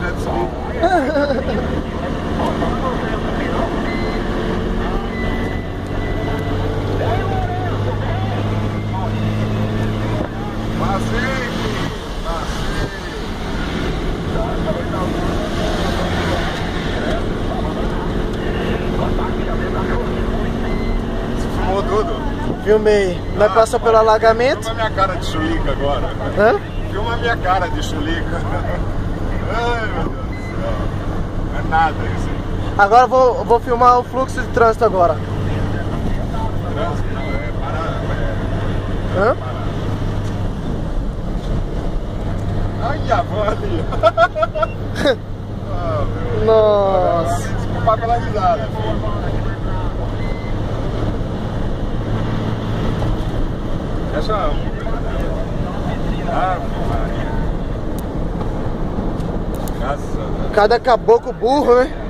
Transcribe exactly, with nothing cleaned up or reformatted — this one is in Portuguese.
deve subir. Filmei. Nós ah, passamos pelo alagamento. Filma minha cara de chulica agora. Hã? Filma minha cara de chulica. Ai, meu Deus do céu. Não é nada isso aí. Agora eu vou, vou filmar o fluxo de trânsito agora. Trânsito não, é parada. É... Hã? Ai, a van ali. Ah, meu. Nossa. Desculpa pela risada. Essa ah, Maria. Cada caboclo burro, né?